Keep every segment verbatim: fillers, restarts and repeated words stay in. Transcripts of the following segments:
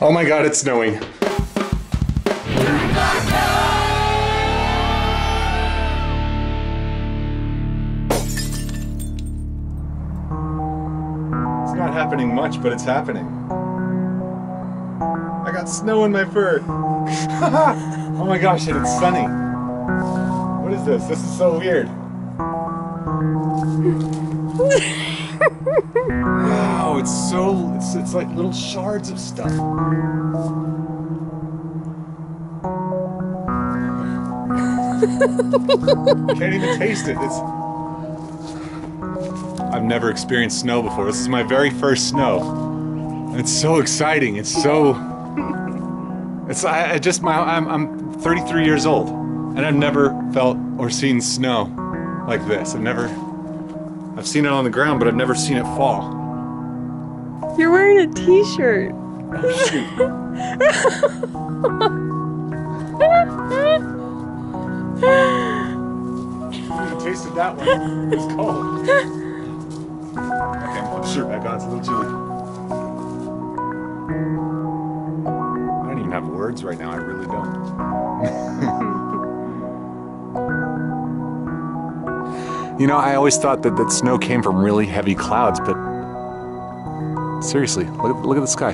Oh my God, it's snowing. It's not happening much, but it's happening. I got snow in my fur. Oh my gosh, and it's sunny. What is this? This is so weird. Wow, it's so, it's, it's like little shards of stuff. Can't even taste it. It's, I've never experienced snow before. This is my very first snow. It's so exciting. It's so. It's I, I just my I'm I'm thirty-three years old, and I've never felt or seen snow like this. I've never. I've seen it on the ground, but I've never seen it fall. You're wearing a T-shirt. Oh shoot! I tasted that one. It was cold. Okay, I'll put the shirt back on, it's a little chilly. I don't even have words right now, I really don't. You know, I always thought that, that snow came from really heavy clouds, but seriously, look at, look at the sky.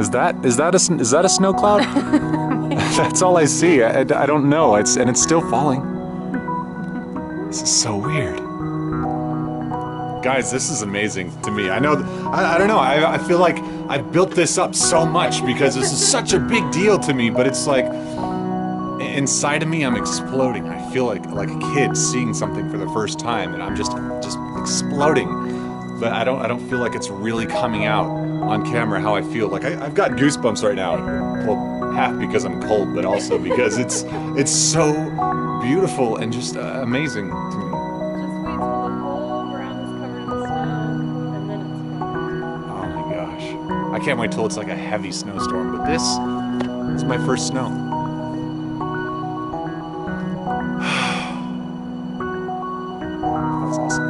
Is that, is that, a, is that a snow cloud? That's all I see, I, I, I don't know, it's, and it's still falling. This is so weird. Guys, this is amazing to me. I know, I, I don't know, I, I feel like I built this up so much because this is such a big deal to me, but it's like, inside of me I'm exploding. I feel like like a kid seeing something for the first time and I'm just just exploding. But I don't I don't feel like it's really coming out on camera how I feel. Like I, I've got goosebumps right now. Well, half because I'm cold, but also because it's it's so beautiful and just uh, amazing to me. I can't wait till it's like a heavy snowstorm, but this is my first snow. That's awesome.